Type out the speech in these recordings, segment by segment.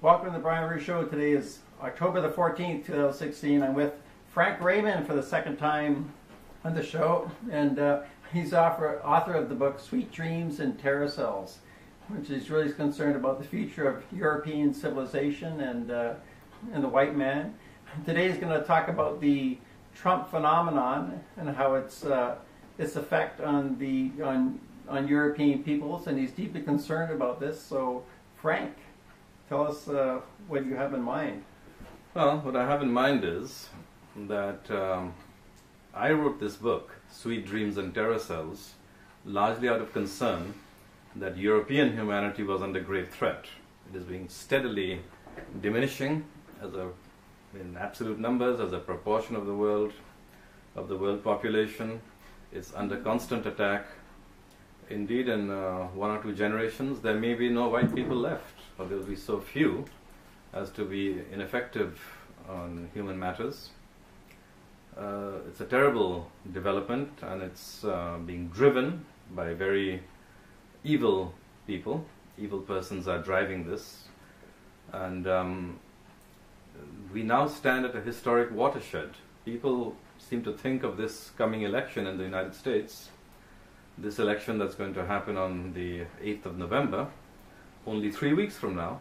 Welcome to the Brian Roux Show. Today is October the 14th, 2016. I'm with Frank Raymond for the second time on the show, and he's author of the book Sweet Dreams and Terror Cells, which is really concerned about the future of European civilization and the white man. Today he's going to talk about the Trump phenomenon and how its effect on the on European peoples, and he's deeply concerned about this. So, Frank, tell us what you have in mind. Well, what I have in mind is that I wrote this book, Sweet Dreams and Terror Cells, largely out of concern that European humanity was under grave threat. It is being steadily diminishing as in absolute numbers, as a proportion of the world, population. It's under constant attack. Indeed, in one or two generations, there may be no white people left, or there will be so few as to be ineffective on human matters. It's a terrible development, and it's being driven by very evil people. Evil persons are driving this, and we now stand at a historic watershed. People seem to think of this coming election in the United States, this election that's going to happen on the 8th of November, only 3 weeks from now.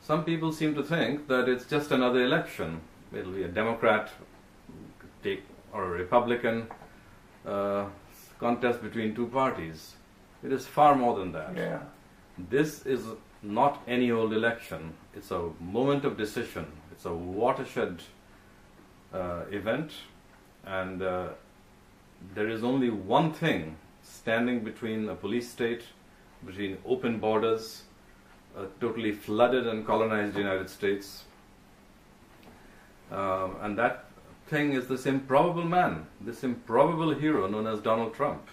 Some people seem to think that it's just another election. It'll be a Democrat or a Republican contest between two parties. It is far more than that. Yeah. This is not any old election. It's a moment of decision. It's a watershed event, and there is only one thing standing between a police state, between open borders, a totally flooded and colonized United States, and that thing is this improbable man, this improbable hero known as Donald Trump.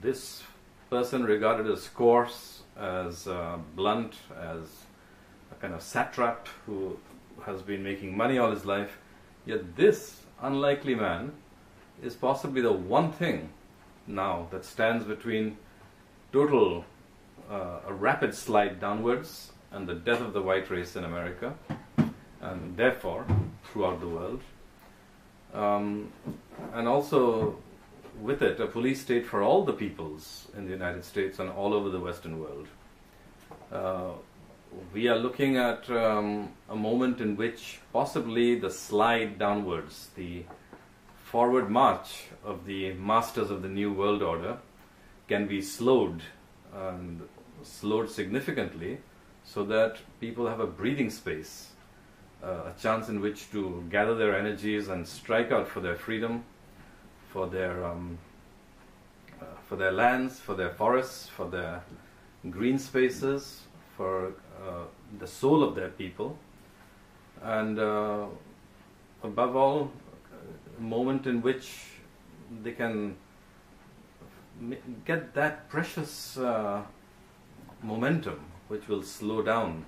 This person regarded as coarse, as blunt, as a kind of satrap who has been making money all his life, yet this unlikely man is possibly the one thing now that stands between total, a rapid slide downwards and the death of the white race in America, and therefore throughout the world, and also with it a police state for all the peoples in the United States and all over the Western world. We are looking at a moment in which possibly the slide downwards, the forward march of the masters of the New World Order can be slowed, and slowed significantly, so that people have a breathing space, a chance in which to gather their energies and strike out for their freedom, for their lands, for their forests, for their green spaces, for the soul of their people, and above all, moment in which they can get that precious momentum which will slow down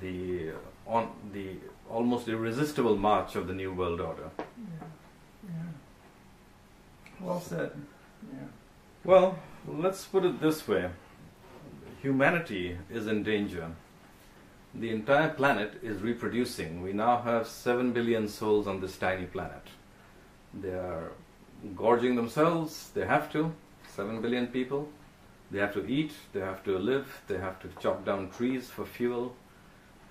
the almost irresistible march of the New World Order. Yeah. Yeah. Well said. Yeah. Well, let's put it this way. Humanity is in danger. The entire planet is reproducing. We now have 7 billion souls on this tiny planet. They are gorging themselves. They have to. 7 billion people. They have to eat. They have to live. They have to chop down trees for fuel,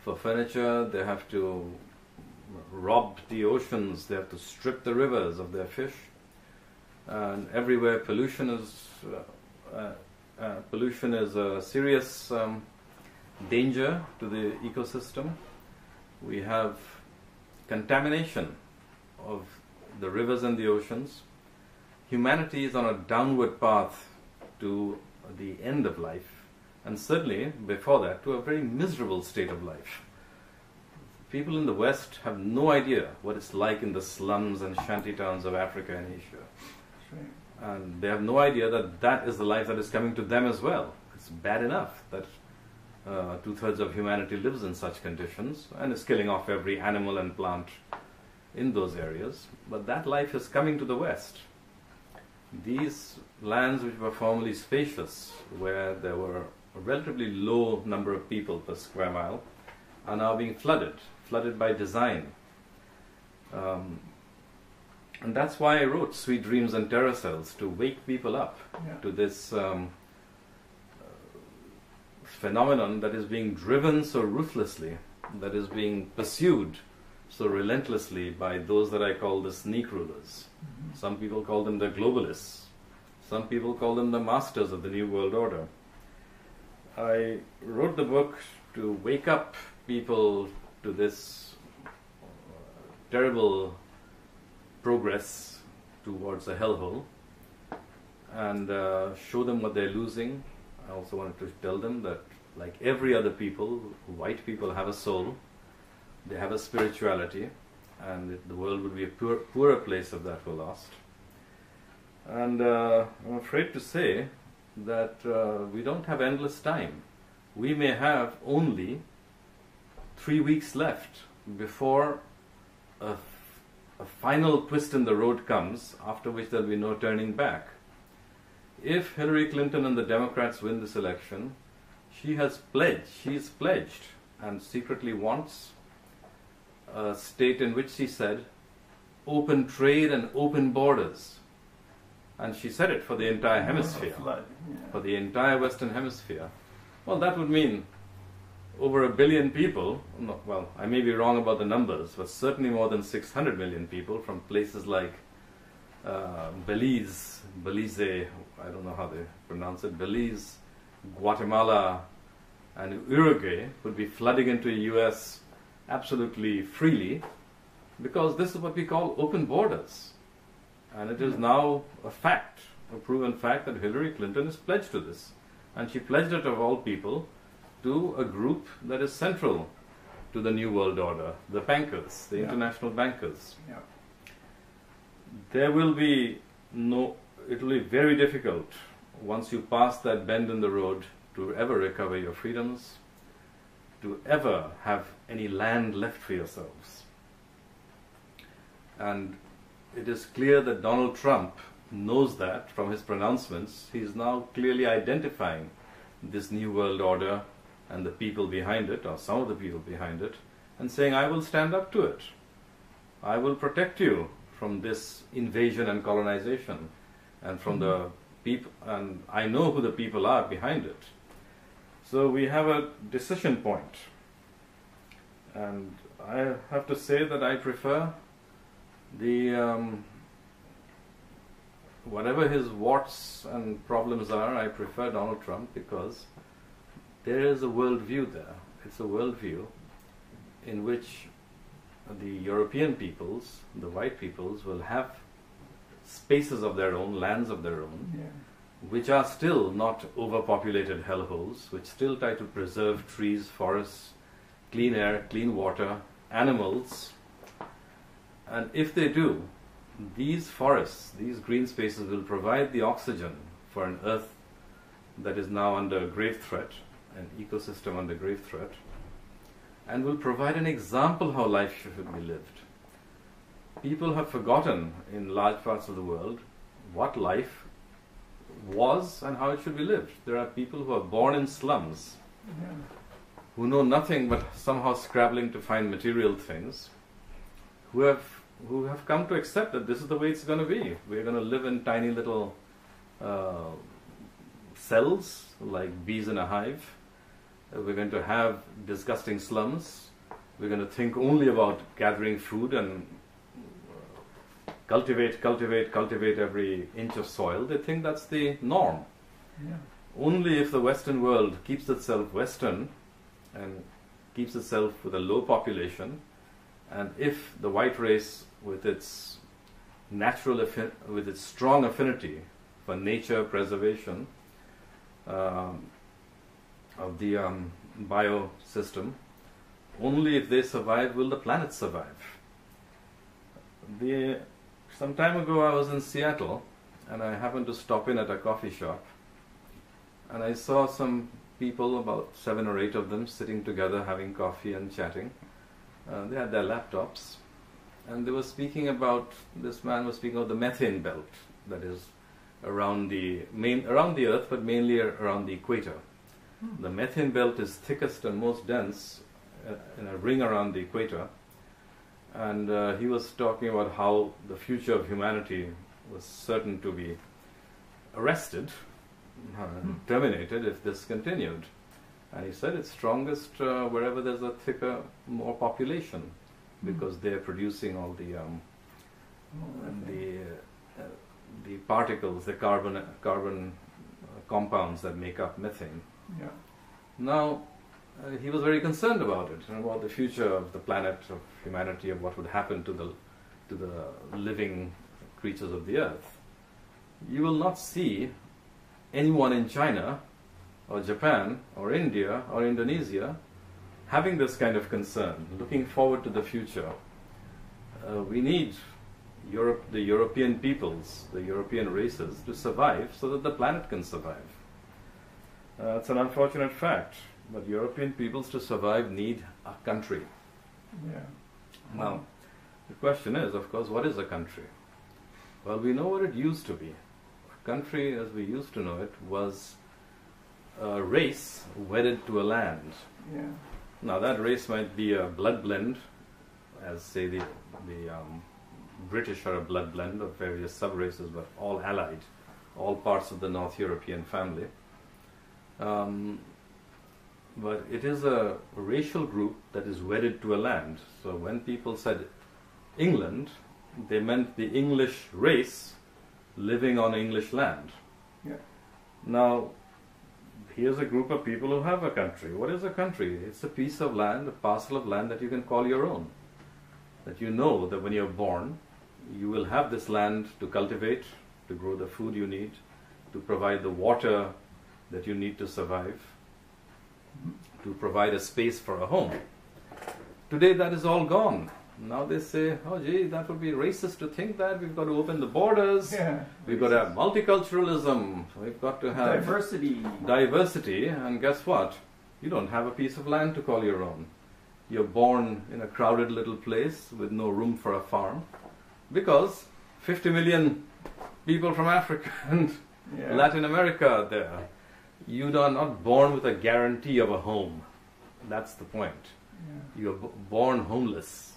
for furniture. They have to rob the oceans. They have to strip the rivers of their fish. And everywhere pollution is a serious danger to the ecosystem. We have contamination of the rivers and the oceans. Humanity is on a downward path to the end of life, and certainly before that to a very miserable state of life. People in the West have no idea what it's like in the slums and shanty towns of Africa and Asia. Right. And they have no idea that that is the life that is coming to them as well. It's bad enough that two-thirds of humanity lives in such conditions and is killing off every animal and plant in those areas, but that life is coming to the West. These lands which were formerly spacious, where there were a relatively low number of people per square mile, are now being flooded by design. And that's why I wrote Sweet Dreams and Terror Cells, to wake people up to this phenomenon that is being driven so ruthlessly, that is being pursued so relentlessly by those that I call the sneak rulers. Mm-hmm. Some people call them the globalists. Some people call them the masters of the New World Order. I wrote the book to wake up people to this terrible progress towards a hellhole and show them what they're losing. I also wanted to tell them that, like every other people, white people have a soul. They have a spirituality, and the world would be a poorer place if that were lost. And I'm afraid to say that we don't have endless time. We may have only 3 weeks left before a final twist in the road comes, after which there'll be no turning back. If Hillary Clinton and the Democrats win this election, she's pledged, and secretly wants a state in which, she said, open trade and open borders. And she said it for the entire hemisphere, for the entire Western Hemisphere. Well, that would mean over 1 billion people, well, I may be wrong about the numbers, but certainly more than 600 million people from places like Belize, I don't know how they pronounce it, Belize, Guatemala, and Uruguay would be flooding into the U.S. absolutely freely, because this is what we call open borders. And it is now a fact, a proven fact, that Hillary Clinton is pledged to this. And she pledged it, of all people, to a group that is central to the New World Order, the bankers, the international bankers. Yeah. There will be no, it will be very difficult, once you pass that bend in the road, to ever recover your freedoms, to ever have any land left for yourselves. And it is clear that Donald Trump knows that from his pronouncements. He is now clearly identifying this New World Order and the people behind it, or some of the people behind it, and saying, I will stand up to it. I will protect you from this invasion and colonization, and from the people, and I know who the people are behind it. So we have a decision point. And I have to say that I prefer the whatever his warts and problems are, I prefer Donald Trump, because there is a worldview there. It's a worldview in which the European peoples, the white peoples, will have spaces of their own, lands of their own, which are still not overpopulated hellholes, which still try to preserve trees, forests, clean air, clean water, animals. And if they do, these forests, these green spaces, will provide the oxygen for an earth that is now under grave threat, an ecosystem under grave threat, and will provide an example how life should be lived. People have forgotten, in large parts of the world, what life was and how it should be lived. There are people who are born in slums, who know nothing but somehow scrabbling to find material things, who have come to accept that this is the way it's going to be. We're going to live in tiny little cells, like bees in a hive. We're going to have disgusting slums. We're going to think only about gathering food and cultivate every inch of soil. They think that's the norm. Yeah. Only if the Western world keeps itself Western and keeps itself with a low population, and if the white race, with its strong affinity for nature, preservation of the bio system, only if they survive will the planet survive. Some time ago I was in Seattle, and I happened to stop in at a coffee shop, and I saw some people, about 7 or 8 of them, sitting together having coffee and chatting. They had their laptops, and they were speaking about, this man was speaking of the methane belt that is around the earth, but mainly around the equator. The methane belt is thickest and most dense in a ring around the equator. And he was talking about how the future of humanity was certain to be arrested, terminated if this continued. And he said it's strongest wherever there's a thicker, more population, because they're producing all the particles, the carbon compounds that make up methane. Yeah. Now, he was very concerned about it, and about the future of the planet, of humanity, of what would happen to the living creatures of the earth. You will not see anyone in China or Japan or India or Indonesia having this kind of concern, looking forward to the future. We need Europe, the European peoples, the European races to survive so that the planet can survive. It's an unfortunate fact, but European peoples to survive need a country. Yeah. Now, the question is, of course, what is a country? Well, we know what it used to be. A country, as we used to know it, was a race wedded to a land. Yeah. Now, that race might be a blood blend, as, say, the British are a blood blend of various sub-races, but all allied, all parts of the North European family. But it is a racial group that is wedded to a land. So when people said England, they meant the English race living on English land. Yeah. Now, here's a group of people who have a country. What is a country? It's a piece of land, a parcel of land that you can call your own. That you know that when you're born, you will have this land to cultivate, to grow the food you need, to provide the water that you need to survive, to provide a space for a home. Today that is all gone. Now they say, oh gee, that would be racist to think that. We've got to open the borders. Yeah, we've got to have multiculturalism. We've got to have diversity. And guess what? You don't have a piece of land to call your own. You're born in a crowded little place with no room for a farm, because 50 million people from Africa and Latin America are there. You are not born with a guarantee of a home. That's the point. Yeah. You're born homeless.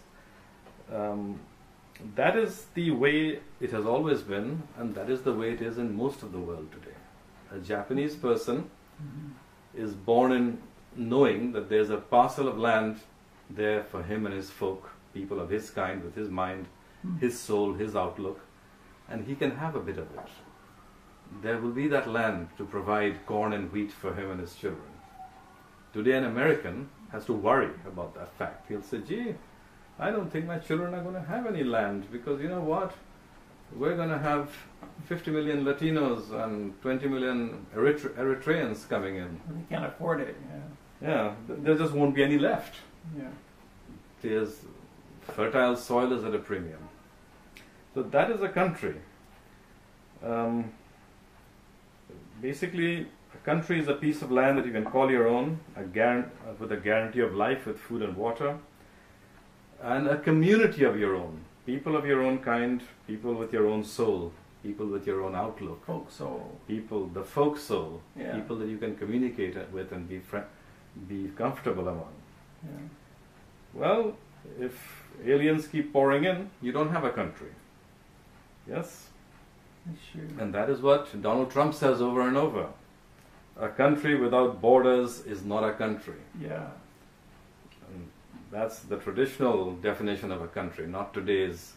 That is the way it has always been, and that is the way it is in most of the world today. A Japanese person is born in knowing that there's a parcel of land there for him and his folk, people of his kind, with his mind, his soul, his outlook, and he can have a bit of it. There will be that land to provide corn and wheat for him and his children. Today an American has to worry about that fact. He'll say, gee, I don't think my children are going to have any land, because you know what? We're going to have 50 million Latinos and 20 million Eritreans coming in. They can't afford it. Yeah. Yeah. There just won't be any left. Yeah. There's fertile soil is at a premium. So that is a country. Basically, a country is a piece of land that you can call your own, with a guarantee of life, with food and water, and a community of your own, people of your own kind, people with your own soul, people with your own outlook, folk soul, people that you can communicate with and be comfortable among. Yeah. Well, if aliens keep pouring in, you don't have a country. Yes. Sure. And that is what Donald Trump says over and over. A country without borders is not a country. Yeah. And that's the traditional definition of a country, not today's,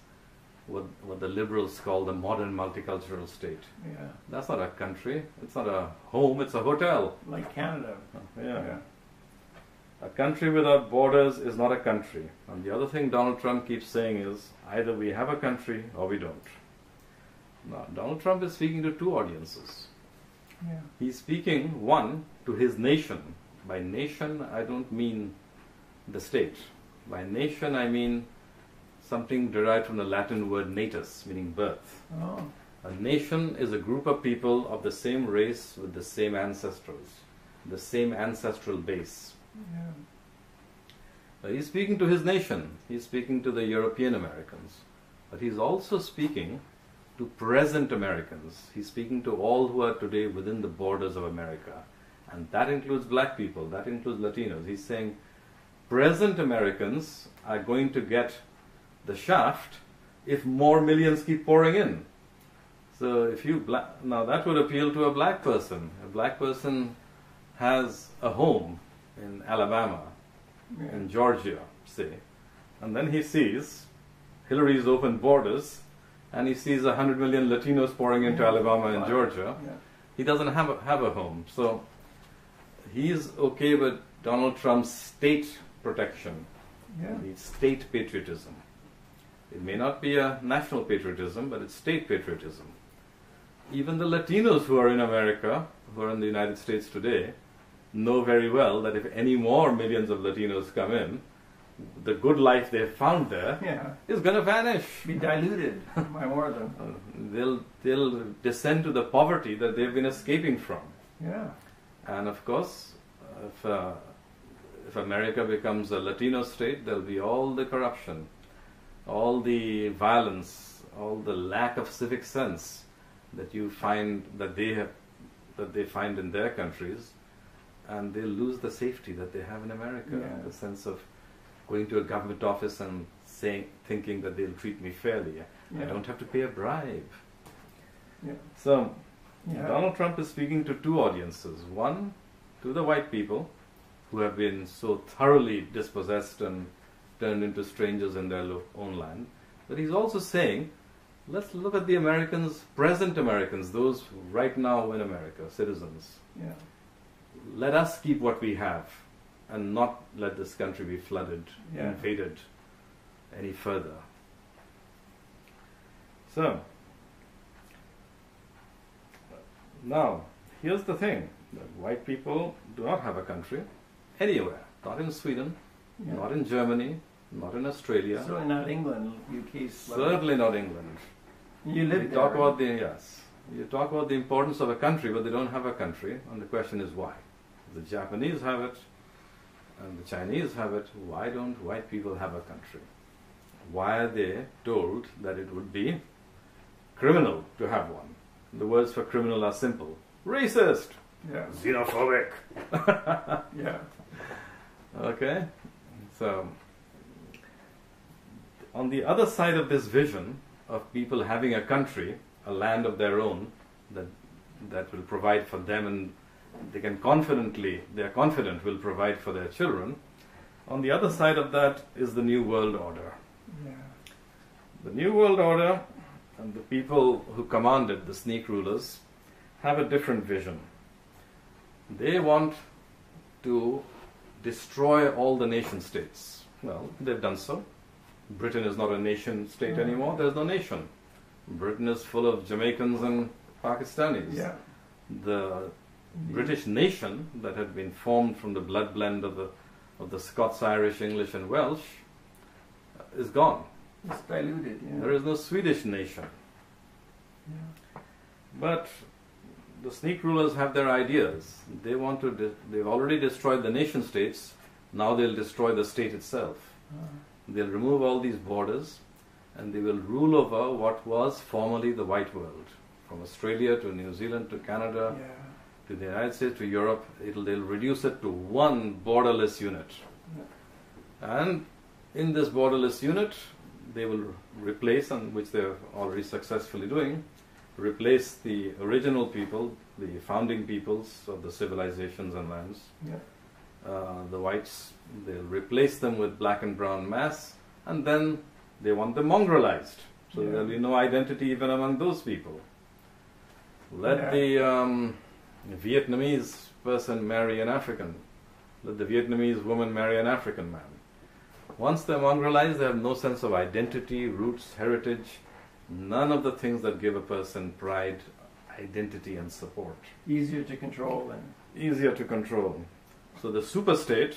what the liberals call the modern multicultural state. Yeah. That's not a country. It's not a home. It's a hotel. Like Canada. Yeah. Yeah. A country without borders is not a country. And the other thing Donald Trump keeps saying is, either we have a country or we don't. Now, Donald Trump is speaking to two audiences. Yeah. He's speaking, one, to his nation. By nation, I don't mean the state. By nation, I mean something derived from the Latin word natus, meaning birth. Oh. A nation is a group of people of the same race with the same ancestors, the same ancestral base. Yeah. Now, he's speaking to his nation. He's speaking to the European Americans. But he's also speaking to present Americans. He's speaking to all who are today within the borders of America. And that includes black people, that includes Latinos. He's saying present Americans are going to get the shaft if more millions keep pouring in. So if you, now that would appeal to a black person. A black person has a home in Alabama, in Georgia, say. And then he sees Hillary's open borders, and he sees 100 million Latinos pouring into Alabama and Georgia. Yeah. He doesn't have a home. So he's okay with Donald Trump's state protection, state patriotism. It may not be a national patriotism, but it's state patriotism. Even the Latinos who are in America, who are in the United States today, know very well that if any more millions of Latinos come in, the good life they found there is going to vanish. Be diluted by more of them. They'll descend to the poverty that they've been escaping from. Yeah. And of course, if America becomes a Latino state, there'll be all the corruption, all the violence, all the lack of civic sense that you find that they find in their countries, and they'll lose the safety that they have in America, the sense of going to a government office and thinking that they'll treat me fairly. I don't have to pay a bribe. So Donald Trump is speaking to two audiences. One, to the white people who have been so thoroughly dispossessed and turned into strangers in their own land. But he's also saying, let's look at the Americans, present Americans, those right now in America, citizens. Let us keep what we have and not let this country be flooded, invaded any further. So, now, here's the thing, that white people do not have a country anywhere, not in Sweden, not in Germany, not in Australia. Certainly not England, UK. Certainly not England. You live there, talk about the, you talk about the importance of a country, but they don't have a country, and the question is why? The Japanese have it, and the Chinese have it. Why don't white people have a country? Why are they told that it would be criminal to have one? The words for criminal are simple. Racist! Xenophobic! Okay? So, on the other side of this vision of people having a country, a land of their own, that will provide for them and they can confidently, they're confident will provide for their children. On the other side of that is the New World Order. The New World Order and the people who commanded the sneak rulers have a different vision. They want to destroy all the nation states. Well, they've done so. Britain is not a nation state anymore. There's no nation. Britain is full of Jamaicans and Pakistanis. The British nation that had been formed from the blood blend of the Scots, Irish, English, and Welsh is gone. It's diluted. There is no Swedish nation. But the sneak rulers have their ideas. They want to. They've already destroyed the nation states. Now they'll destroy the state itself. They'll remove all these borders, and they will rule over what was formerly the white world, from Australia to New Zealand to Canada. To the United States, to Europe, they'll reduce it to one borderless unit. And in this borderless unit, they will replace, and which they're already successfully doing, replace the original people, the founding peoples of the civilizations and lands, the whites, they'll replace them with black and brown mass, and then they want them mongrelized. So there'll be no identity even among those people. Let the a Vietnamese person marry an African. Let the Vietnamese woman marry an African man. Once they're mongrelized, they have no sense of identity, roots, heritage, none of the things that give a person pride, identity, and support. Easier to control then. Easier to control. So the superstate,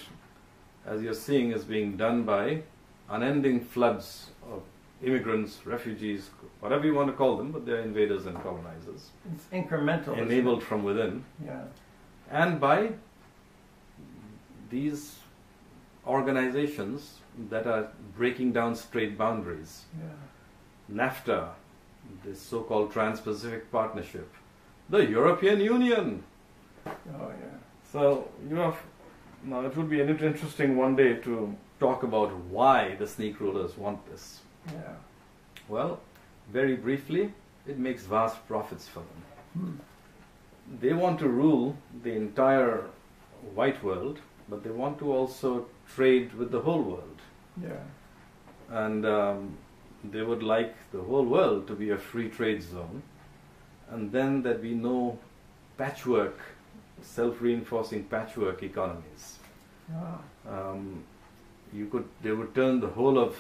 as you're seeing, is being done by unending floods of immigrants, refugees, whatever you want to call them, but they're invaders and colonizers. It's incremental. Enabled from within. And by these organizations that are breaking down straight boundaries. NAFTA, the so-called Trans Pacific Partnership, the European Union. So, you have, now it would be interesting one day to talk about why the sneak rulers want this. Yeah. Well, very briefly, it makes vast profits for them. Hmm. They want to rule the entire white world, but they want to also trade with the whole world. Yeah. And they would like the whole world to be a free trade zone, and then there'd be no patchwork, self-reinforcing patchwork economies. Ah. They would turn the whole of,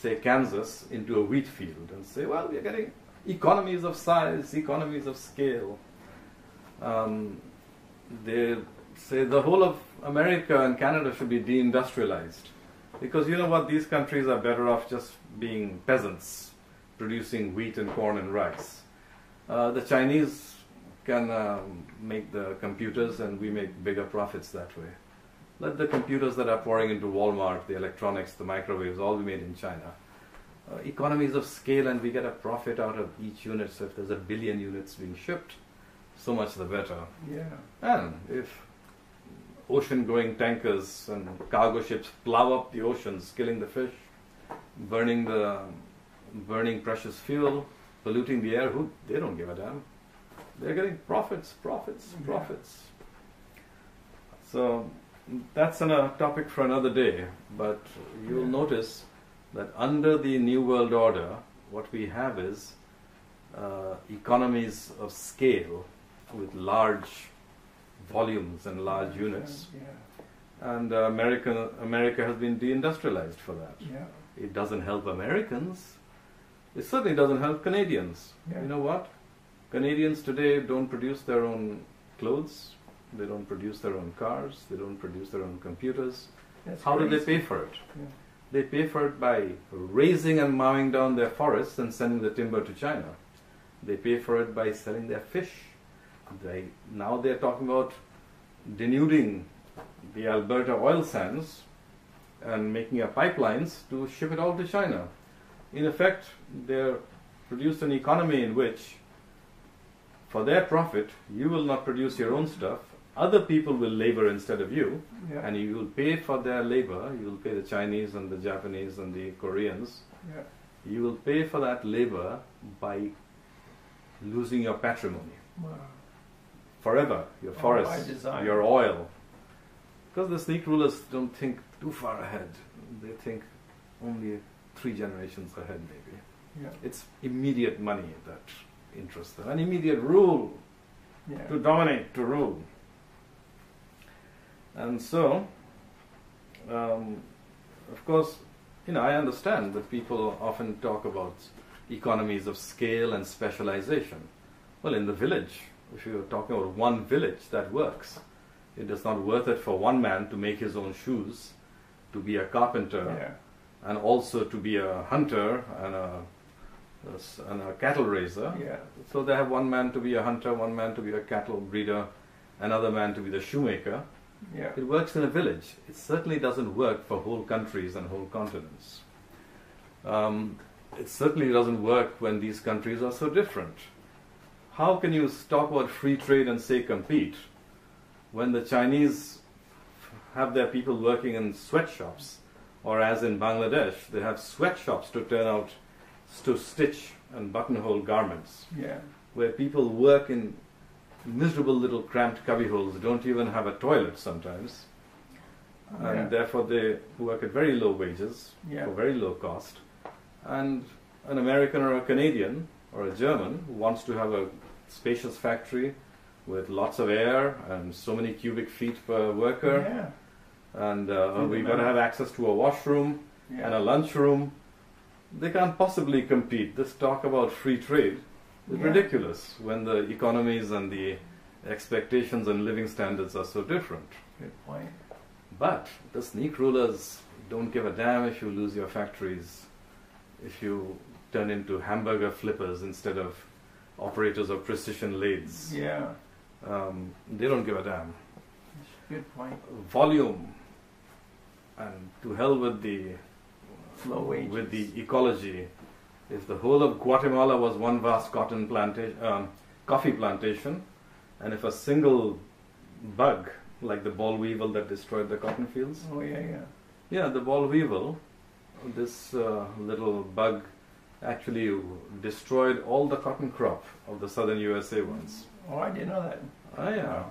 say, Kansas into a wheat field and say, well, we're getting economies of size, economies of scale. They say the whole of America and Canada should be deindustrialized. Because you know what, these countries are better off just being peasants, producing wheat and corn and rice. The Chinese can make the computers and we make bigger profits that way. Let the computers that are pouring into Walmart, the electronics, the microwaves, all be made in China. Economies of scale, and we get a profit out of each unit, so if there's 1 billion units being shipped, so much the better. Yeah. And if ocean-going tankers and cargo ships plow up the oceans, killing the fish, burning precious fuel, polluting the air, they don't give a damn. They're getting profits, profits, profits. Yeah. So that's a topic for another day, but you'll notice that under the New World Order, what we have is economies of scale with large volumes and large units, and America has been deindustrialized for that. Yeah. It doesn't help Americans. It certainly doesn't help Canadians. Yeah. You know what? Canadians today don't produce their own clothes. They don't produce their own cars. They don't produce their own computers. How do they pay for it? Yeah. They pay for it by raising and mowing down their forests and sending the timber to China. They pay for it by selling their fish. Now they're talking about denuding the Alberta oil sands and making up pipelines to ship it all to China. In effect, they've produced an economy in which, for their profit, you will not produce your own stuff, other people will labor instead of you, yeah. and you will pay for their labor, you will pay the Chinese and the Japanese and the Koreans, yeah. you will pay for that labor by losing your patrimony. Wow. Forever, your forests, your oil. Because the sneak rulers don't think too far ahead. They think only 3 generations ahead, maybe. Yeah. It's immediate money that interests them. An immediate rule, yeah. to dominate, to rule. And so, of course, you know, I understand that people often talk about economies of scale and specialization. Well, in the village, if you're talking about one village, that works. It is not worth it for one man to make his own shoes, to be a carpenter, yeah. and also to be a hunter and a cattle raiser. Yeah. So they have one man to be a hunter, one man to be a cattle breeder, another man to be the shoemaker. Yeah. It works in a village. It certainly doesn't work for whole countries and whole continents. It certainly doesn't work when these countries are so different. How can you talk about free trade and say compete when the Chinese have their people working in sweatshops, or as in Bangladesh, they have sweatshops to turn out, to stitch and buttonhole garments, yeah. where people work in miserable little cramped cubbyholes, don't even have a toilet sometimes, and yeah. therefore they work at very low wages, yeah. for very low cost, and an American or a Canadian or a German who wants to have a spacious factory with lots of air and so many cubic feet per worker, yeah. and we've got to have access to a washroom, yeah. and a lunchroom. They can't possibly compete. This talk about free trade is yeah. ridiculous when the economies and the expectations and living standards are so different. Good point. But the sneak rulers don't give a damn if you lose your factories, if you turn into hamburger flippers instead of operators of precision lathes. Yeah. They don't give a damn. Good point. Volume, and to hell with the low wages, with the ecology. If the whole of Guatemala was one vast cotton plantation, coffee plantation, and if a single bug like the ball weevil that destroyed the cotton fields. Oh yeah, yeah. Yeah, the ball weevil, this little bug, actually destroyed all the cotton crop of the southern USA once. Oh, I didn't know that. Oh yeah,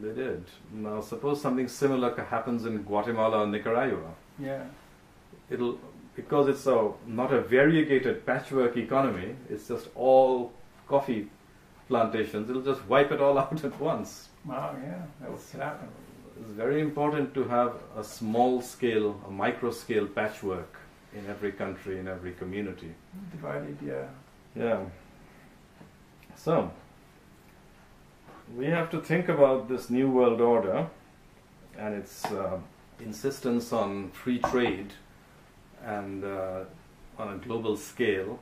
they did. Now suppose something similar happens in Guatemala or Nicaragua. Yeah. It'll, because it's a, not a variegated patchwork economy, it's just all coffee plantations, it'll just wipe it all out at once. Wow, yeah, that's happened. It's very important to have a small scale, a micro scale patchwork in every country, in every community. Divided, yeah. Yeah. So, we have to think about this New World Order and its insistence on free trade and on a global scale.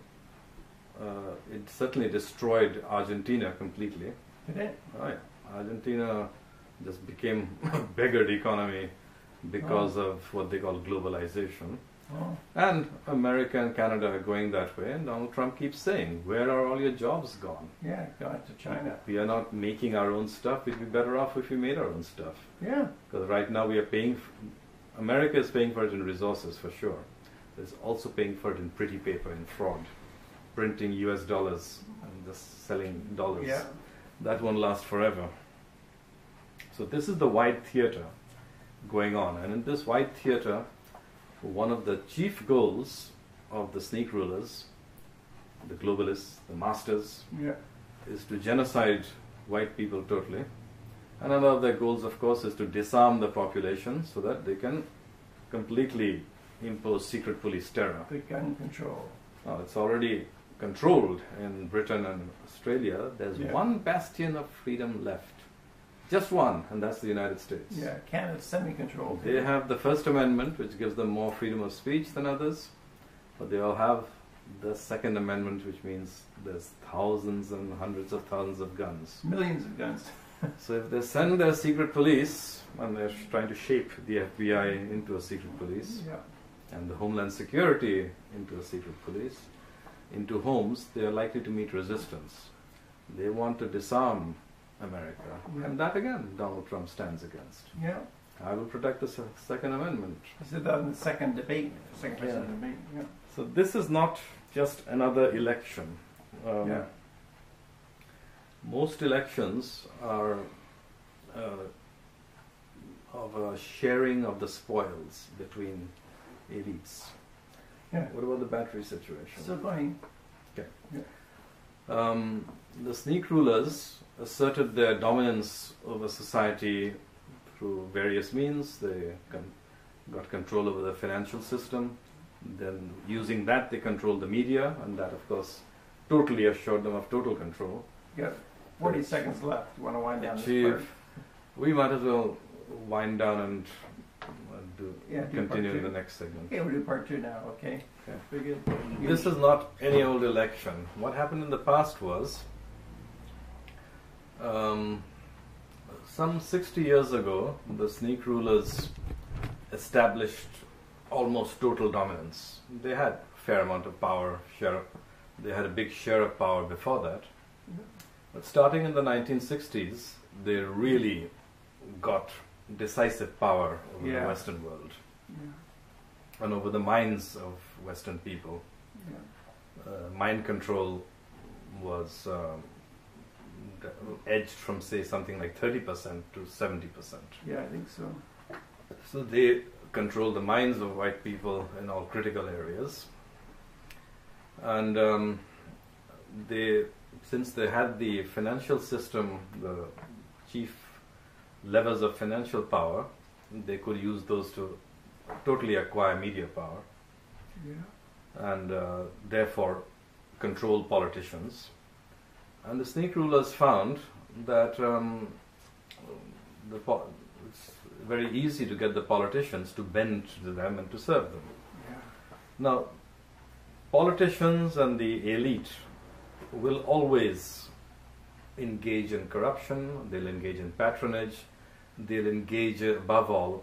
It certainly destroyed Argentina completely. Did it? Right. Argentina just became a beggared economy because of what they call globalization. Oh. And America and Canada are going that way, and Donald Trump keeps saying, where are all your jobs gone? Yeah, gone to China. We are not making our own stuff. We'd be better off if we made our own stuff. Yeah. Because right now we are paying, America is paying for it in resources for sure. It's also paying for it in pretty paper, in fraud. Printing US dollars and just selling dollars. Yeah. That won't last forever. So this is the wide theater going on. And in this wide theater, one of the chief goals of the sneak rulers, the globalists, the masters, yeah, is to genocide white people totally. Another of their goals, of course, is to disarm the population so that they can completely impose secret police terror. They can control. Oh, it's already controlled in Britain and Australia. There's one bastion of freedom left. Just one, and that's the United States. Yeah, Canada's semi-controlled. They have the First Amendment, which gives them more freedom of speech than others, but they all have the Second Amendment, which means there's thousands and hundreds of thousands of guns. Millions of guns. So if they send their secret police, and they're trying to shape the FBI into a secret police, and the Homeland Security into a secret police, into homes, they are likely to meet resistance. They want to disarm America. Yeah. And that again, Donald Trump stands against. Yeah. I will protect the Second Amendment. This is the second debate. Second president debate. Yeah. So this is not just another election. Most elections are of a sharing of the spoils between elites. Yeah. What about the battery situation? So fine. Okay. Yeah. The sneak rulers asserted their dominance over society through various means. They got control over the financial system. Then using that, they controlled the media, and that, of course, totally assured them of total control. Yeah. 40 seconds left. You want to wind down this part? We might as well wind down and continue in the next segment. Okay, we'll do part two now, okay? Okay. This is not any old election. What happened in the past was, some 60 years ago, the sneak rulers established almost total dominance. They had a fair amount of power. They had a big share of power before that. But starting in the 1960s, they really got decisive power over the Western world and over the minds of Western people. Yeah. Mind control was edged from, say, something like 30% to 70%. Yeah, I think so. So they control the minds of white people in all critical areas, and since they had the financial system, the chief levers of financial power, they could use those to totally acquire media power, and therefore control politicians. And the sneak rulers found that it's very easy to get the politicians to bend to them and to serve them. Yeah. Now, politicians and the elite will always engage in corruption, they'll engage in patronage, they'll engage, above all,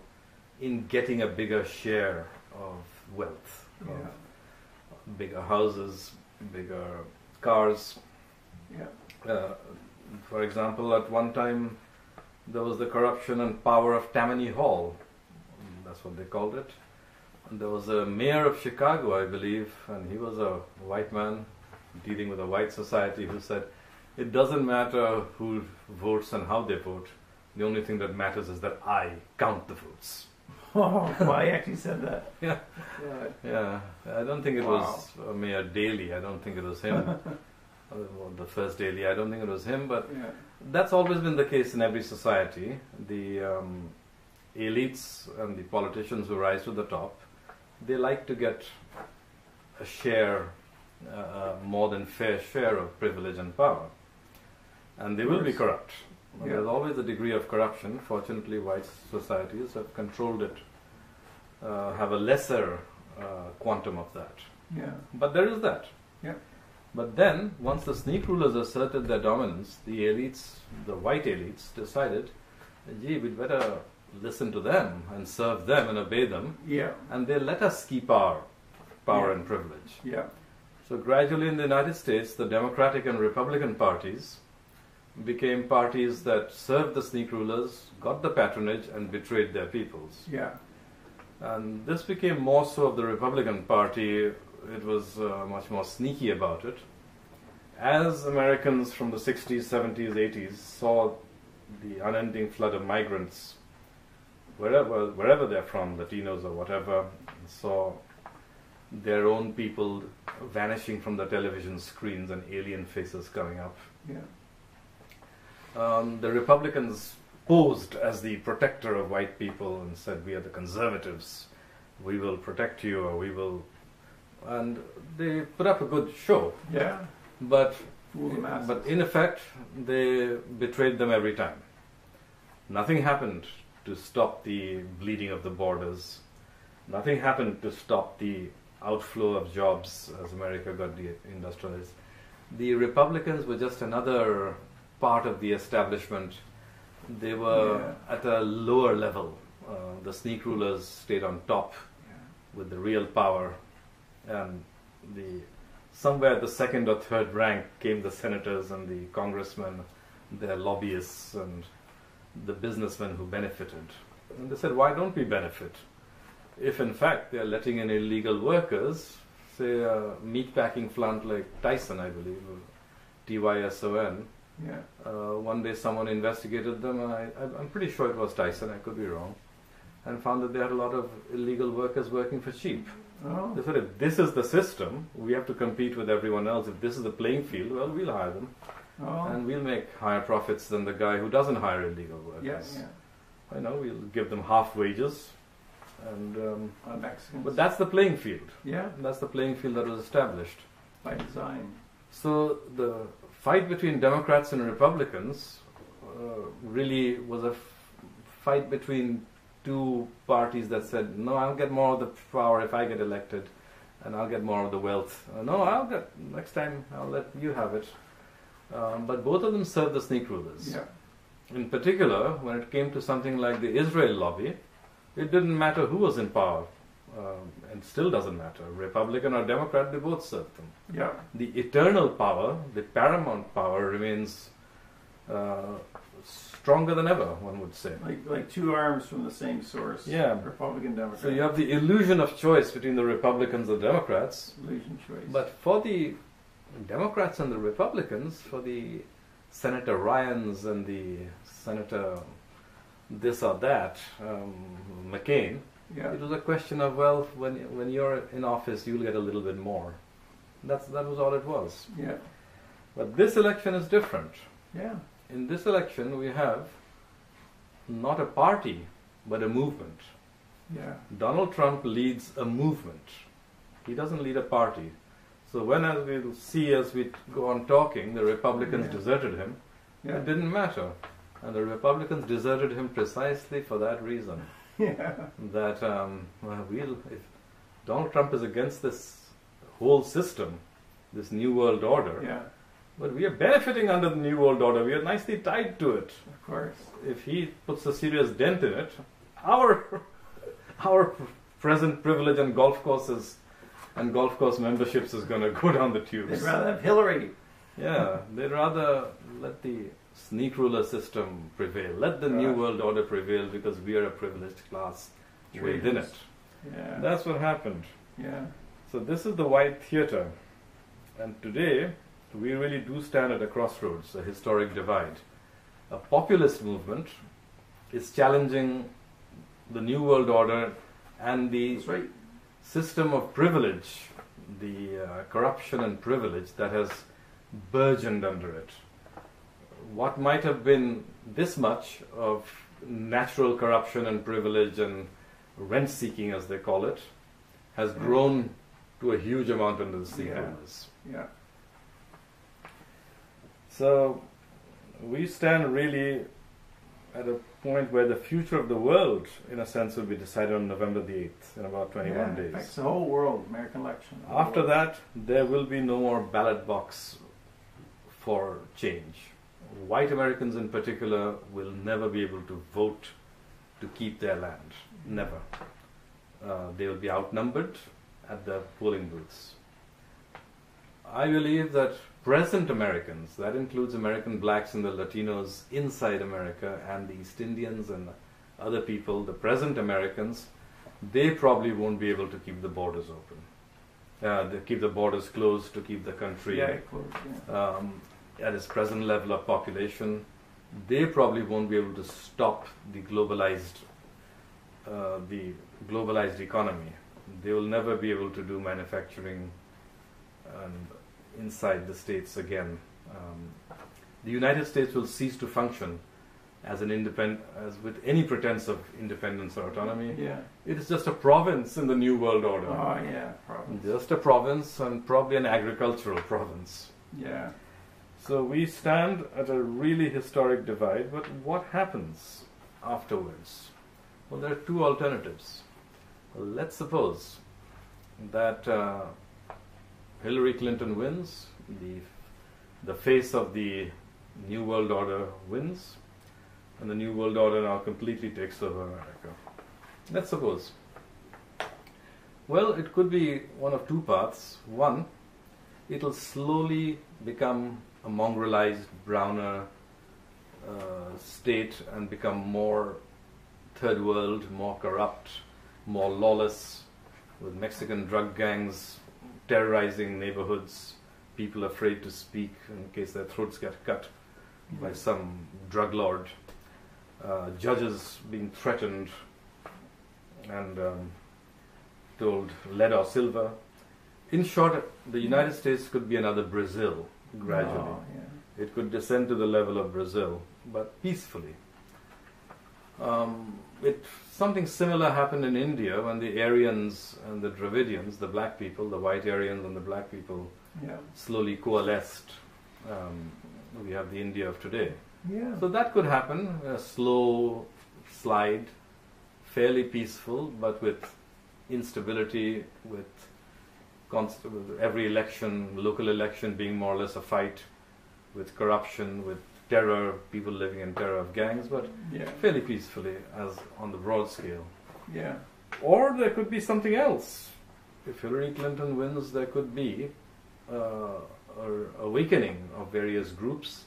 in getting a bigger share of wealth, of bigger houses, bigger cars. Yeah. For example, at one time, there was the corruption and power of Tammany Hall, that's what they called it. And there was a mayor of Chicago, I believe, and he was a white man dealing with a white society who said, it doesn't matter who votes and how they vote, the only thing that matters is that I count the votes. Oh, well, he actually said that. Yeah. Yeah. I don't think it was Mayor Daley. I don't think it was him. The first Daley, I don't think it was him, but that's always been the case in every society. The elites and the politicians who rise to the top, they like to get a share, more than fair share of privilege and power. And they will be corrupt. Yeah. There's always a degree of corruption. Fortunately, white societies have controlled it, have a lesser quantum of that. Yeah. But there is that. Yeah. But then, once the sneak rulers asserted their dominance, the elites, the white elites, decided, gee, we'd better listen to them and serve them and obey them. Yeah. And they let us keep our power and privilege. Yeah. So gradually in the United States, the Democratic and Republican parties became parties that served the sneak rulers, got the patronage, and betrayed their peoples. Yeah. And this became more so of the Republican Party. It was much more sneaky about it. As Americans from the 60s, 70s, 80s saw the unending flood of migrants, wherever they're from, Latinos or whatever, saw their own people vanishing from the television screens and alien faces coming up. Yeah. The Republicans posed as the protector of white people and said, we are the conservatives, we will protect you, or we will... And they put up a good show. Yeah. But in effect, they betrayed them every time. Nothing happened to stop the bleeding of the borders. Nothing happened to stop the outflow of jobs as America got deindustrialized. The Republicans were just another part of the establishment. They were at a lower level. The sneak rulers stayed on top with the real power, and somewhere at the second or third rank came the senators and the congressmen, their lobbyists and the businessmen who benefited. And they said, why don't we benefit? If in fact they're letting in illegal workers, say a meatpacking plant like Tyson, I believe, Tyson, one day someone investigated them, and I'm pretty sure it was Tyson, I could be wrong, and found that they had a lot of illegal workers working for cheap. Oh. They said, if this is the system, we have to compete with everyone else. If this is the playing field, well, we'll hire them. Oh. And we'll make higher profits than the guy who doesn't hire illegal workers. Yeah, yeah. I know, we'll give them half wages. And but that's the playing field. Yeah. That's the playing field that was established. By design. So the fight between Democrats and Republicans really was a fight between two parties that said, no, I'll get more of the power if I get elected, and I'll get more of the wealth. No, I'll get, next time I'll let you have it. But both of them served the sneak rulers. Yeah. In particular, when it came to something like the Israel lobby, it didn't matter who was in power, and still doesn't matter. Republican or Democrat, they both served them. Yeah. The eternal power, the paramount power, remains stronger than ever, one would say. Like two arms from the same source. Yeah. Republican, Democrat. So you have the illusion of choice between the Republicans and Democrats. Illusion choice. But for the Democrats and the Republicans, for the Senator Ryans and the Senator this or that, McCain, it was a question of, well, when you're in office, you'll get a little bit more. That was all it was. Yeah. But this election is different. Yeah. In this election, we have not a party, but a movement. Yeah. Donald Trump leads a movement. He doesn't lead a party. So when, as we'll see as we go on talking, the Republicans deserted him, it didn't matter. And the Republicans deserted him precisely for that reason. Yeah. That if Donald Trump is against this whole system, this New World Order, but we are benefiting under the New World Order. We are nicely tied to it. Of course. If he puts a serious dent in it, our present privilege and golf course memberships is going to go down the tubes. They'd rather have Hillary. Yeah, they'd rather let the sneak ruler system prevail. Let the new world order prevail, because we are a privileged class within it. Yeah. That's what happened. Yeah. So this is the white theater. And today, we really do stand at a crossroads, a historic divide. A populist movement is challenging the new world order and the system of privilege, the corruption and privilege that has burgeoned under it. What might have been this much of natural corruption and privilege and rent-seeking, as they call it, has grown to a huge amount under the sea rulers. Yeah. So we stand really at a point where the future of the world, in a sense, will be decided on November the 8th, in about 21 days. That's the whole world, American election. After that, there will be no more ballot box for change. White Americans in particular will never be able to vote to keep their land. Never. They will be outnumbered at the polling booths. I believe that present Americans, that includes American blacks and the Latinos inside America and the East Indians and other people, the present Americans, they probably won't be able to keep the borders open. They keep the borders closed to keep the country at its present level of population. They probably won't be able to stop the globalized economy. They will never be able to do manufacturing and inside the states again. The United States will cease to function as an with any pretense of independence or autonomy. Yeah. It is just a province in the New World Order. Oh yeah, province. Just a province, and probably an agricultural province. Yeah. So we stand at a really historic divide, but what happens afterwards? Well, there are two alternatives. Let's suppose that Hillary Clinton wins, the face of the New World Order wins, and the New World Order now completely takes over America. Let's suppose. Well, it could be one of two paths. One, it'll slowly become a mongrelized, browner state and become more third world, more corrupt, more lawless, with Mexican drug gangs terrorizing neighborhoods, people afraid to speak in case their throats get cut by some drug lord, judges being threatened and told lead or silver. In short, the United States could be another Brazil gradually. Oh, yeah. It could descend to the level of Brazil, but peacefully. Something similar happened in India when the Aryans and the Dravidians, the black people, the white Aryans and the black people slowly coalesced. We have the India of today. Yeah. So that could happen, a slow slide, fairly peaceful, but with instability, with every election, local election being more or less a fight, with corruption, with terror, people living in terror of gangs, but fairly peacefully as on the broad scale. Yeah. Or there could be something else. If Hillary Clinton wins, there could be an awakening of various groups.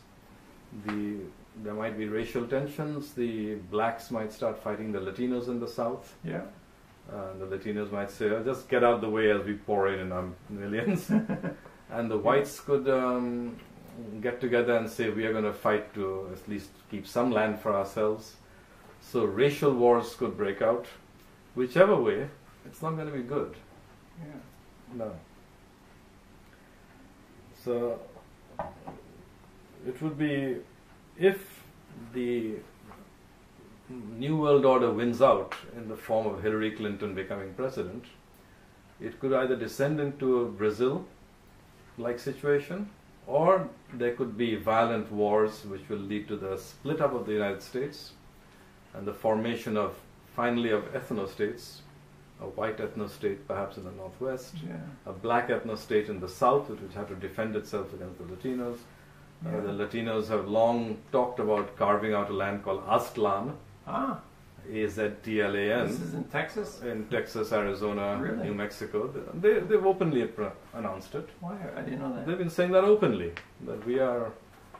There might be racial tensions. The blacks might start fighting the Latinos in the South. Yeah. The Latinos might say, oh, just get out of the way as we pour in our millions. And the whites could get together and say we are going to fight to at least keep some land for ourselves. So racial wars could break out. Whichever way, it's not going to be good. Yeah. No. So it would be, if the New World Order wins out in the form of Hillary Clinton becoming president, it could either descend into a Brazil-like situation, or there could be violent wars which will lead to the split up of the United States and the formation of, finally, of ethno-states, a white ethno-state perhaps in the Northwest, a black ethno-state in the South which would have to defend itself against the Latinos. The Latinos have long talked about carving out a land called Aztlan, A-Z-T-L-A-N. This is in Texas? In Texas, Arizona, New Mexico. They've openly announced it. Why? I didn't know that. They've been saying that openly, that we are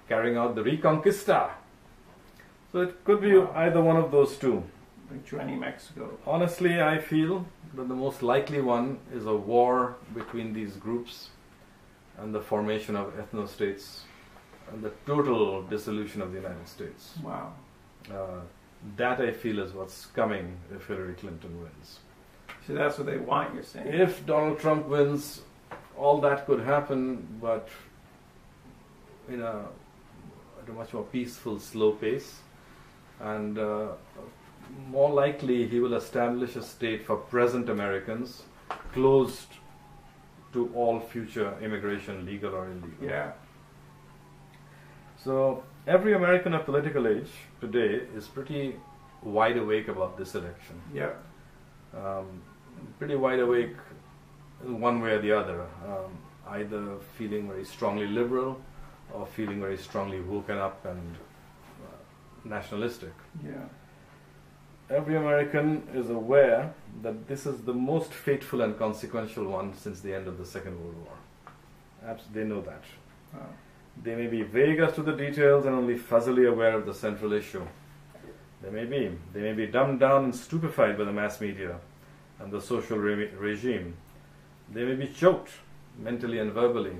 carrying out the Reconquista. So it could be either one of those two. Which one in Mexico? Honestly, I feel that the most likely one is a war between these groups and the formation of ethno-states and the total dissolution of the United States. Wow. That I feel is what's coming if Hillary Clinton wins. So that's what they want, you're saying? If Donald Trump wins, all that could happen, but in a, at a much more peaceful, slow pace. And more likely he will establish a state for present Americans closed to all future immigration, legal or illegal. Yeah. So every American of political age today is pretty wide awake about this election. Yeah. Pretty wide awake one way or the other, either feeling very strongly liberal or feeling very strongly woken up and nationalistic. Yeah. Every American is aware that this is the most fateful and consequential one since the end of the Second World War. They know that. Wow. They may be vague as to the details and only fuzzily aware of the central issue. They may be. They may be dumbed down and stupefied by the mass media and the social regime. They may be choked, mentally and verbally,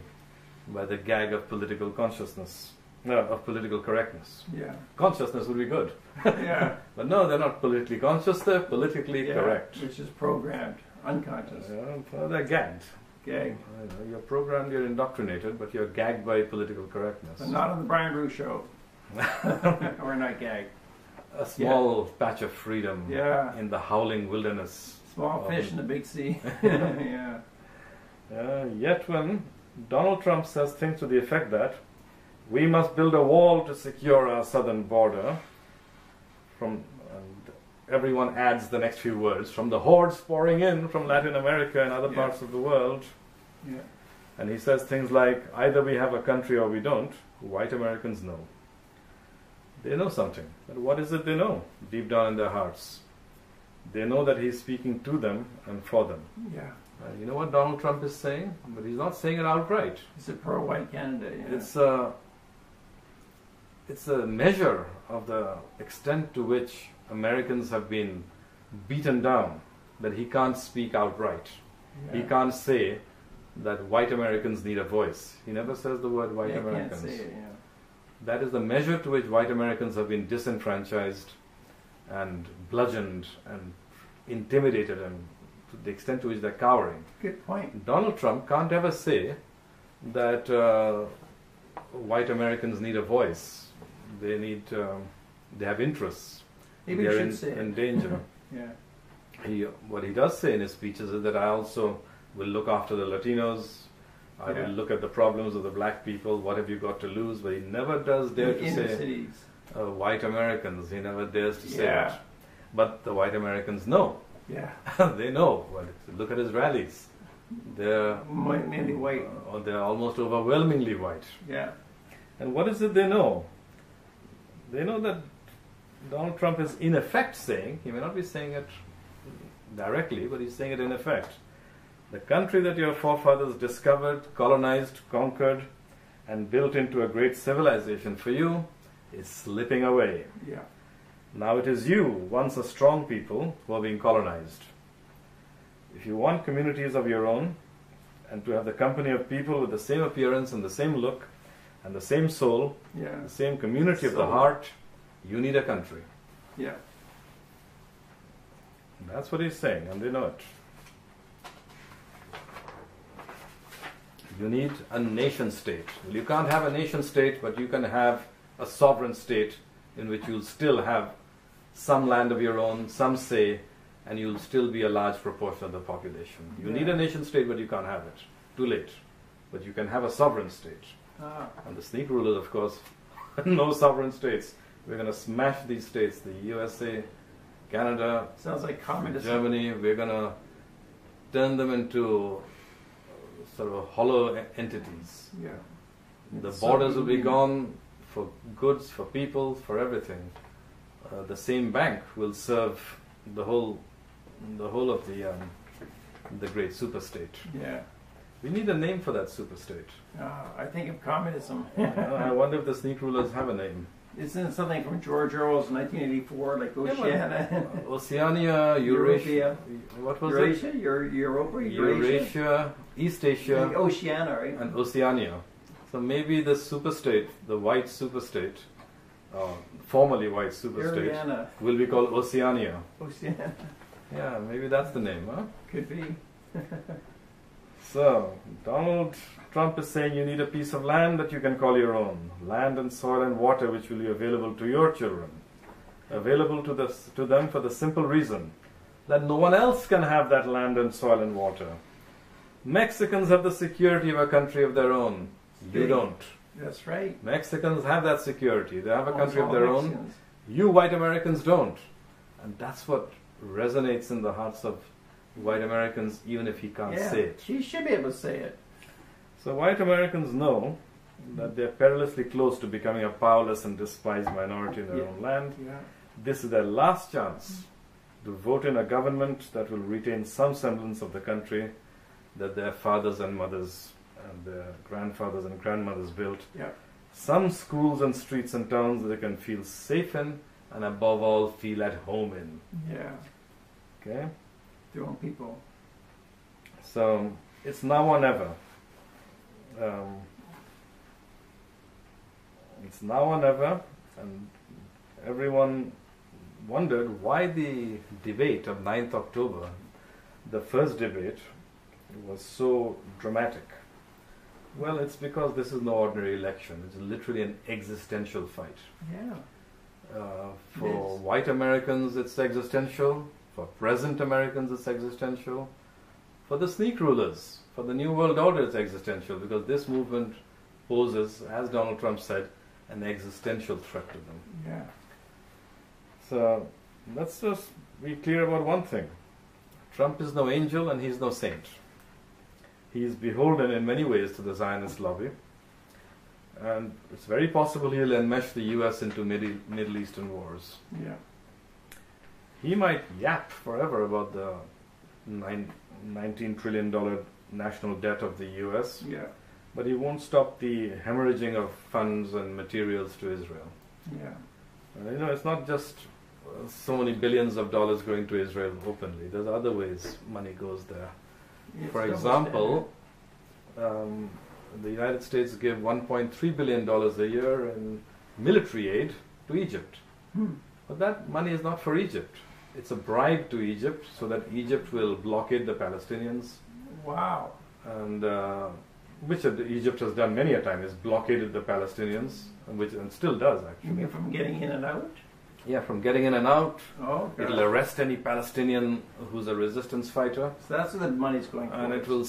by the gag of political consciousness. No, of political correctness. Yeah. Consciousness would be good. Yeah. But no, they're not politically conscious, they're politically correct. Which is programmed, unconscious. They're gagged. Gagged. You're programmed, you're indoctrinated, but you're gagged by political correctness. But not on the Brian Roux show. We're not gagged. A small patch of freedom in the howling wilderness. Small fish in the big sea. Yeah. Yet when Donald Trump says things to the effect that we must build a wall to secure our southern border, and everyone adds the next few words, from the hordes pouring in from Latin America and other parts of the world. Yeah. And he says things like, either we have a country or we don't. White Americans know. They know something. But what is it they know deep down in their hearts? They know that he's speaking to them and for them. Yeah. You know what Donald Trump is saying? But he's not saying it outright. It's a pro-white candidate. Yeah. It's a measure of the extent to which Americans have been beaten down that he can't speak outright. Yeah. He can't say that white Americans need a voice. He never says the word white Americans. Can't say it, yeah. That is the measure to which white Americans have been disenfranchised and bludgeoned and intimidated, and to the extent to which they're cowering. Good point. Donald Trump can't ever say that white Americans need a voice. They need, they have interests. Maybe they're in danger. Yeah. What he does say in his speeches is that I also will look after the Latinos. I will look at the problems of the black people. What have you got to lose? But he never does dare to say white Americans. He never dares to say that. But the white Americans know. Yeah, they know. Well, look at his rallies. They're mainly white. They're almost overwhelmingly white. Yeah. And what is it they know? They know that Donald Trump is in effect saying, he may not be saying it directly, but he's saying it in effect. The country that your forefathers discovered, colonized, conquered, and built into a great civilization for you is slipping away. Yeah. Now it is you, once a strong people, who are being colonized. If you want communities of your own, and to have the company of people with the same appearance and the same look, and the same soul, the same community of the heart, you need a country. Yeah. And that's what he's saying, and they know it. You need a nation state. Well, you can't have a nation state, but you can have a sovereign state in which you'll still have some land of your own, some say, and you'll still be a large proportion of the population. You need a nation state, but you can't have it. Too late. But you can have a sovereign state. Ah. And the sneak rulers, of course, no sovereign states. We're going to smash these states, the USA, Canada, sounds like communism. Germany. We're going to turn them into sort of hollow entities. Yeah. The borders will be gone for goods, for people, for everything. The same bank will serve the whole of the great superstate. Yeah. We need a name for that super state. I think of communism. I wonder if the sneak rulers have a name. Isn't it something from George Orwell's 1984, like Oceania? Yeah, but, Oceania, Eurasia. What was Eurasia? It? Eurasia, East Asia. And Oceania, right? And Oceania. So maybe the super state, the white super state, formerly white super Uriana. State, will be called Oceania. Oceania. Yeah, maybe that's the name, huh? Could be. So, Donald Trump is saying you need a piece of land that you can call your own. Land and soil and water which will be available to your children. Available to them for the simple reason that no one else can have that land and soil and water. Mexicans have the security of a country of their own. You don't. That's right. Mexicans have that security. They have a country of their own. You white Americans don't. And that's what resonates in the hearts of white Americans, even if he can't say it. He should be able to say it. So white Americans know that they're perilously close to becoming a powerless and despised minority in their own land. This is their last chance to vote in a government that will retain some semblance of the country that their fathers and mothers and their grandfathers and grandmothers built. Some schools and streets and towns that they can feel safe in and above all feel at home in. Okay? Their own people. So it's now or never. It's now or never, and everyone wondered why the debate of 9th October, the first debate, was so dramatic. Well, it's because this is no ordinary election. It's literally an existential fight. For white Americans, it's existential. For present Americans, it's existential. For the sneak rulers, for the New World Order, it's existential because this movement poses, as Donald Trump said, an existential threat to them. So let's just be clear about one thing. Trump is no angel and he's no saint. He is beholden in many ways to the Zionist lobby. And it's very possible he'll enmesh the U.S. into Middle Eastern wars. He might yap forever about the $19 trillion national debt of the U.S. But he won't stop the hemorrhaging of funds and materials to Israel. You know, it's not just so many billions of dollars going to Israel openly. There's other ways money goes there. For example, the United States gave $1.3 billion a year in military aid to Egypt. But that money is not for Egypt. It's a bribe to Egypt so that Egypt will blockade the Palestinians. And which Egypt has done many a time is blockaded the Palestinians, and still does actually. You mean from getting in and out? Yeah, from getting in and out. It'll arrest any Palestinian who's a resistance fighter. So that's where the money's going. And it will.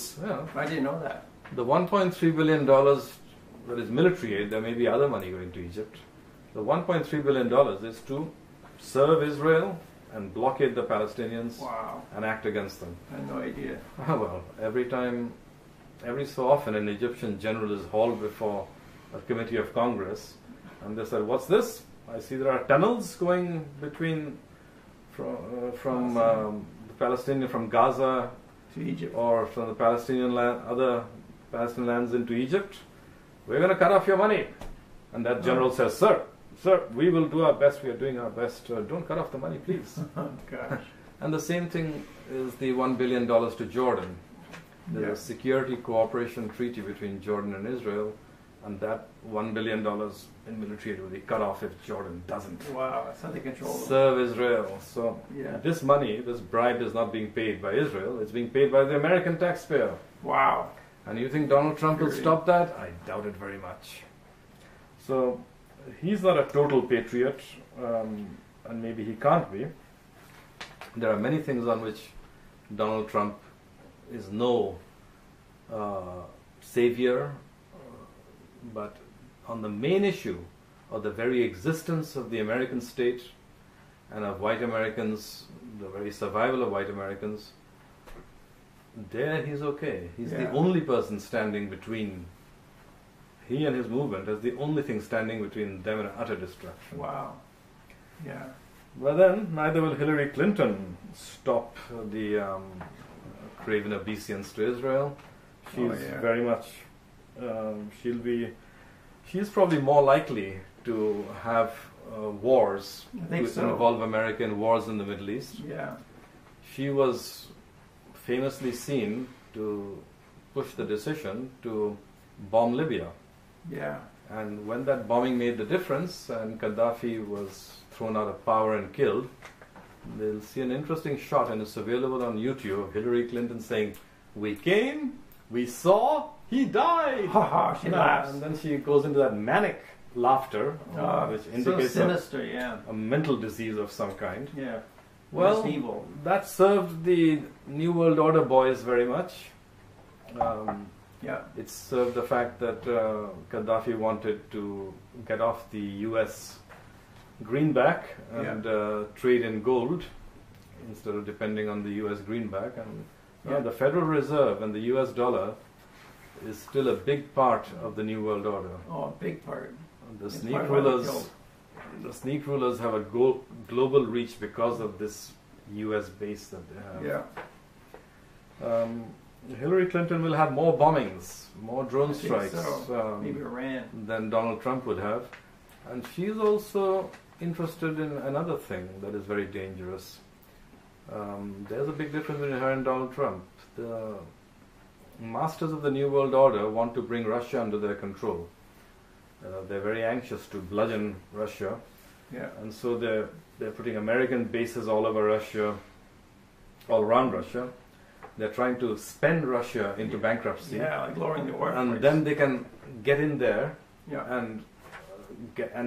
I didn't know that. The $1.3 billion that is military aid, there may be other money going to Egypt. The $1.3 billion is to serve Israel and blockade the Palestinians and act against them. I had no idea. Well, every time, every so often an Egyptian general is hauled before a committee of Congress and they said, what's this? I see there are tunnels going between the Palestinian, from Gaza to Egypt, or from the Palestinian land, other Palestinian lands into Egypt. We're going to cut off your money. And that general says, sir, we will do our best, we are doing our best, don't cut off the money, please. And the same thing is the $1 billion to Jordan. There's a security cooperation treaty between Jordan and Israel, and that $1 billion in military aid will be cut off if Jordan doesn't. That's how they control them. Serve Israel. So this money, this bribe is not being paid by Israel, it's being paid by the American taxpayer. And you think Donald Trump will stop that? I doubt it very much. So he's not a total patriot, and maybe he can't be. There are many things on which Donald Trump is no savior, but on the main issue of the very existence of the American state and of white Americans, the very survival of white Americans, there he's okay. He's the only person standing between. He and his movement is the only thing standing between them and utter destruction. Well then, neither will Hillary Clinton stop the craven obeisance to Israel. She's very much, she's probably more likely to have wars which involve American wars in the Middle East. Yeah. She was famously seen to push the decision to bomb Libya. Yeah. And when that bombing made the difference and Gaddafi was thrown out of power and killed, they'll see an interesting shot, and it's available on YouTube, Hillary Clinton saying, "We came, we saw, he died." Ha ha, she laughs. And then she goes into that manic laughter, which indicates so sinister, a mental disease of some kind. Yeah. Well, evil. That served the New World Order boys very much. Yeah. It served the fact that Gaddafi wanted to get off the U.S. greenback and trade in gold instead of depending on the U.S. greenback. And the Federal Reserve and the U.S. dollar is still a big part of the New World Order. Oh, a big part. The sneak rulers. The sneak rulers have a global reach because of this U.S. base that they have. Yeah. Hillary Clinton will have more bombings, more drone strikes maybe Iran, than Donald Trump would have. And she's also interested in another thing that is very dangerous. There's a big difference between her and Donald Trump. The masters of the New World Order want to bring Russia under their control. They're very anxious to bludgeon Russia. Yeah. And so they're putting American bases all over Russia, all around Russia. They're trying to spend Russia into bankruptcy. Yeah, like lowering the oil price. And then they can get in there and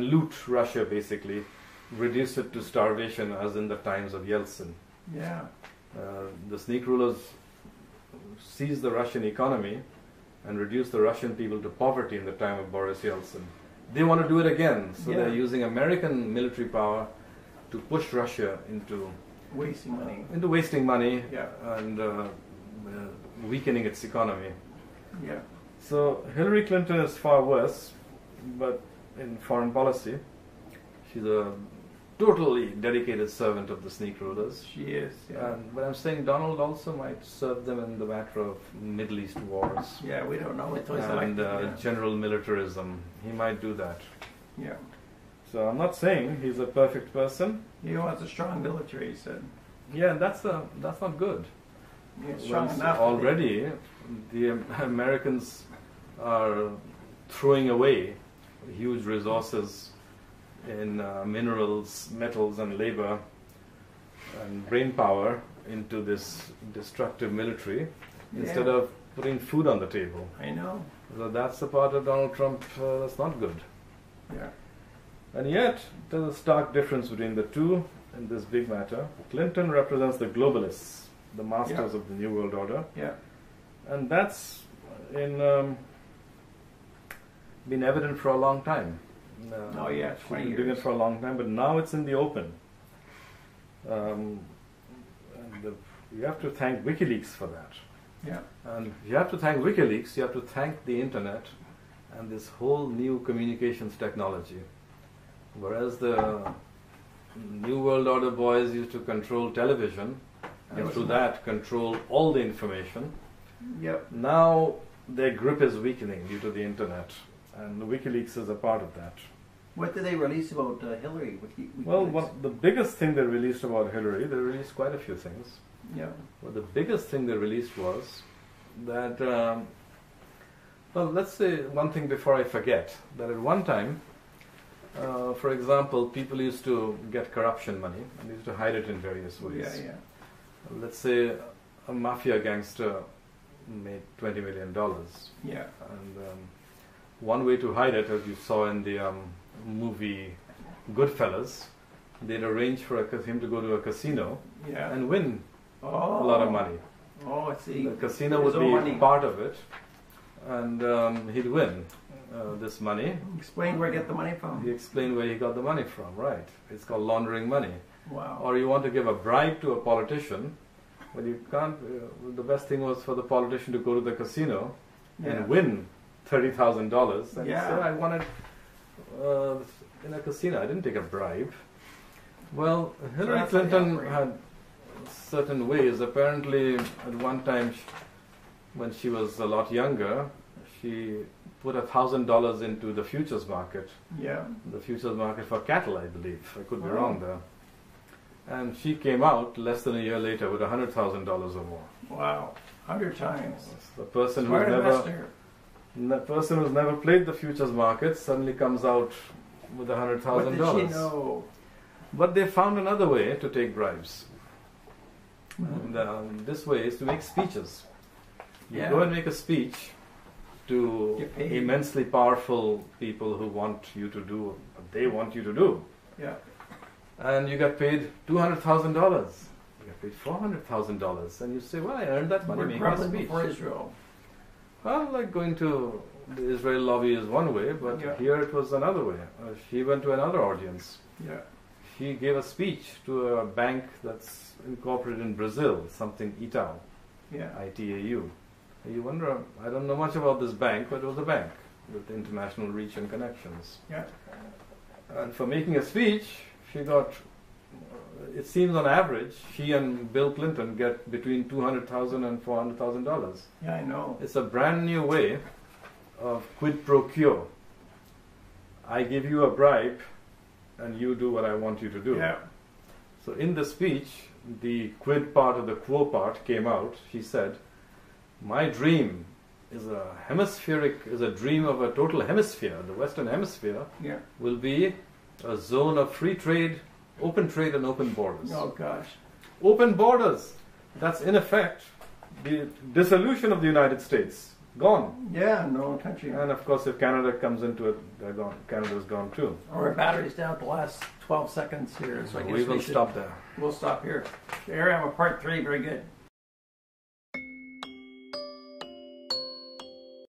loot Russia, basically, reduce it to starvation, as in the times of Yeltsin. Yeah. The sneak rulers seize the Russian economy and reduce the Russian people to poverty in the time of Boris Yeltsin. They want to do it again, so they're using American military power to push Russia into wasting money, and weakening its economy. Yeah. So Hillary Clinton is far worse, but in foreign policy, she's a totally dedicated servant of the sneak rulers. She is. Yeah. But I'm saying Donald also might serve them in the matter of Middle East wars. Yeah, we don't know. And general militarism. He might do that. Yeah. So I'm not saying he's a perfect person. He wants a strong military, he said. Yeah, that's not good. Yeah, strong enough. Already, the Americans are throwing away huge resources in minerals, metals, and labor, and brain power into this destructive military instead of putting food on the table. I know. So that's the part of Donald Trump that's not good. Yeah. And yet, there's a stark difference between the two in this big matter. Clinton represents the globalists, the masters of the New World Order. Yeah. And that's been evident for a long time. Oh yeah, 20 years. She's been doing it for a long time, but now it's in the open. You have to thank WikiLeaks for that. Yeah. And if you have to thank WikiLeaks, you have to thank the internet and this whole new communications technology. Whereas the New World Order boys used to control television, and through that control all the information, now their grip is weakening due to the internet, and WikiLeaks is a part of that. What did they release about Hillary? Well, the biggest thing they released about Hillary, they released quite a few things. Yeah. Well, the biggest thing they released was that, well, let's say one thing before I forget, that at one time, for example, people used to get corruption money and used to hide it in various ways. Yeah, yeah. Let's say a mafia gangster made $20 million. Yeah. And one way to hide it, as you saw in the movie Goodfellas, they'd arrange for him to go to a casino and win a lot of money. Oh, I see. The casino would be part of it, and he'd win. This money. Explain where I get the money from. He explained where he got the money from, right. It's called laundering money. Wow. Or you want to give a bribe to a politician, but you can't, the best thing was for the politician to go to the casino and win $30,000. And he said, I won it in a casino, I didn't take a bribe. Well, Hillary Clinton had certain ways. Apparently, at one time, when she was a lot younger, she put $1,000 into the futures market. Yeah. The futures market for cattle, I believe. I could be wrong there. And she came out less than a year later with $100,000 or more. Wow, 100 times. The person who never, played the futures market suddenly comes out with $100,000. What did she know? But they found another way to take bribes. And this way is to make speeches. You go and make a speech to immensely powerful people who want you to do what they want you to do. Yeah. And you got paid $200,000. You got paid $400,000. And you say, well, I earned that money making a speech. For Israel. Well, like going to the Israel lobby is one way, but here it was another way. She went to another audience. Yeah. She gave a speech to a bank that's incorporated in Brazil, something Itau. Yeah. ITAU. You wonder, I don't know much about this bank, but it was a bank with international reach and connections. Yeah. And for making a speech, she got, it seems on average, she and Bill Clinton get between $200,000 and $400,000. Yeah, I know. It's a brand new way of quid pro quo. I give you a bribe and you do what I want you to do. Yeah. So in the speech, the quid part of the quo part came out. She said, my dream is a hemispheric, is a dream of a total hemisphere. The Western Hemisphere will be a zone of free trade, and open borders. Oh, gosh. Open borders. That's, in effect, the dissolution of the United States. Gone. Yeah, no country. And, of course, if Canada comes into it, they're gone. Canada's gone, too. Our battery's down at the last 12 seconds here. So I guess we will stop there. We'll stop here. Here I have a part 3. Very good.